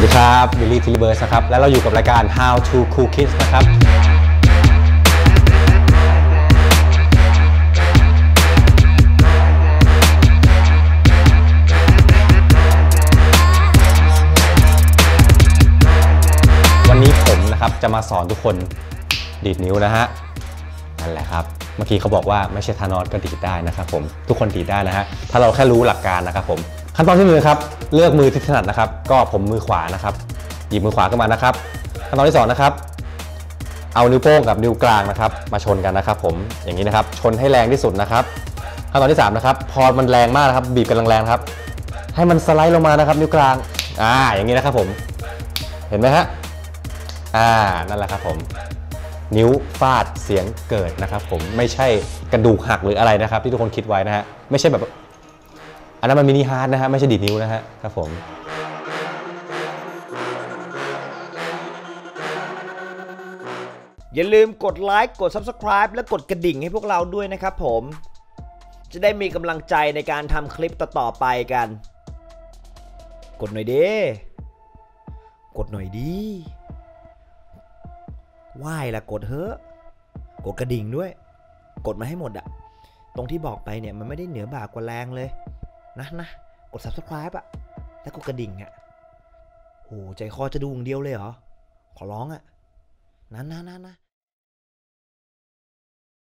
สวัสดีครับบิลลี่ทิลลิเบิร์ดนะครับและเราอยู่กับรายการ how to cool kids นะครับวันนี้ผมนะครับจะมาสอนทุกคนดีดนิ้วนะฮะนั่นแหละครับเมื่อกี้เขาบอกว่าไม่ใช่ธานอสก็ดีดได้นะครับผมทุกคนดีดได้นะฮะถ้าเราแค่รู้หลักการนะครับผมขั้นตอนที่1ครับเลือกมือที่ถนัดนะครับก็ผมมือขวานะครับหยิบมือขวาขึ้นมานะครับขั้นตอนที่2นะครับเอานิ้วโป้งกับนิ้วกลางนะครับมาชนกันนะครับผมอย่างนี้นะครับชนให้แรงที่สุดนะครับขั้นตอนที่3นะครับพอมันแรงมากนะครับบีบกันแรงๆครับให้มันสไลด์ลงมานะครับนิ้วกลางอย่างนี้นะครับผมเห็นไหมฮะนั่นแหละครับผมนิ้วฟาดเสียงเกิดนะครับผมไม่ใช่กระดูกหักหรืออะไรนะครับที่ทุกคนคิดไว้นะฮะไม่ใช่แบบอันนั้นมันมินิฮาร์ดนะฮะไม่ใช่ดีดนิ้วนะฮะครับผมอย่าลืมกดไลค์กด Subscribe และกดกระดิ่งให้พวกเราด้วยนะครับผมจะได้มีกำลังใจในการทำคลิปต่อๆไปกันกดหน่อยดิกดหน่อยดิไหว้ละกดเฮ้อกดกระดิ่งด้วยกดมาให้หมดอะตรงที่บอกไปเนี่ยมันไม่ได้เหนือบ่ากว่าแรงเลยนะกด Subscribe อะแล้วกดกระดิ่งอะโอ้ใจคอจะดูอย่างเดียวเลยเหรอขอร้องอะนะ